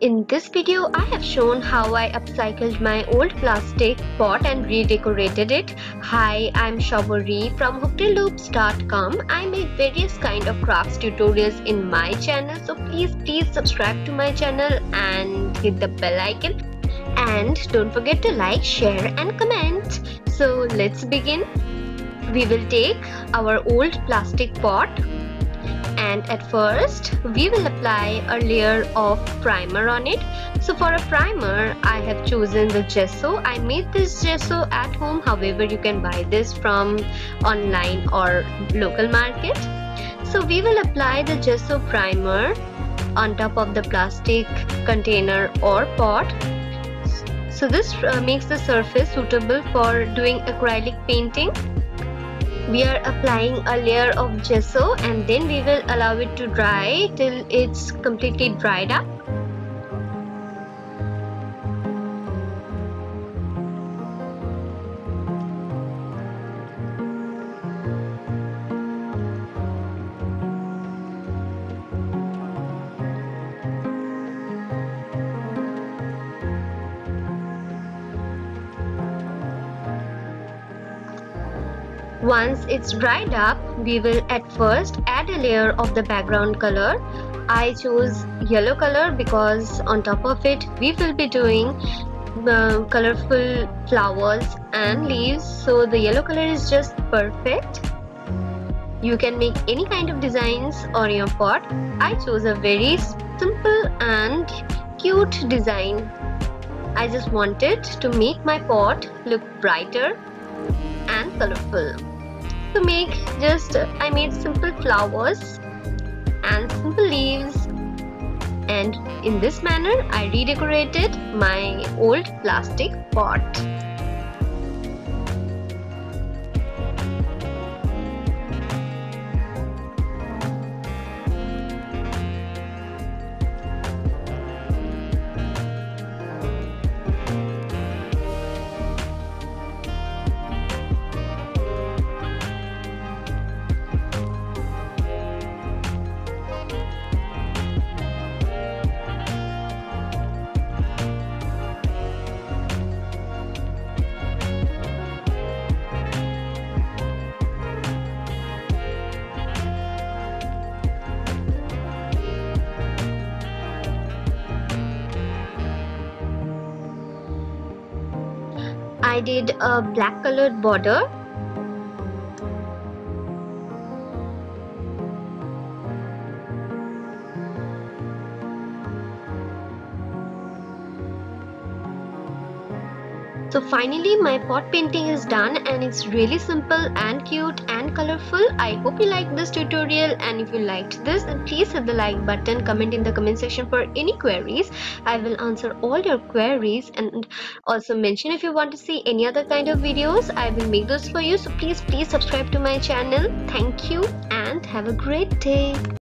In this video, I have shown how I upcycled my old plastic pot and redecorated it. Hi, I'm Shabari from HookedInLoops.com. I make various kind of crafts tutorials in my channel. So please subscribe to my channel and hit the bell icon. And don't forget to like, share and comment. So let's begin. We will take our old plastic pot. And at first, we will apply a layer of primer on it. So for a primer, I have chosen the gesso. I made this gesso at home. However, you can buy this from online or local market. So we will apply the gesso primer on top of the plastic container or pot. So this makes the surface suitable for doing acrylic painting. We are applying a layer of gesso and then we will allow it to dry till it's completely dried up. Once it's dried up, we will at first add a layer of the background color. I chose yellow color because on top of it we will be doing colorful flowers and leaves. So the yellow color is just perfect. You can make any kind of designs on your pot. I chose a very simple and cute design. I just wanted to make my pot look brighter and colorful. To make I made simple flowers and simple leaves, and in this manner I redecorated my old plastic pot. I did a black colored border. So finally my pot painting is done, and it's really simple and cute and colorful. I hope you liked this tutorial, and if you liked this, then please hit the like button, comment in the comment section for any queries. I will answer all your queries, and also mention if you want to see any other kind of videos. I will make those for you. So please subscribe to my channel. Thank you and have a great day.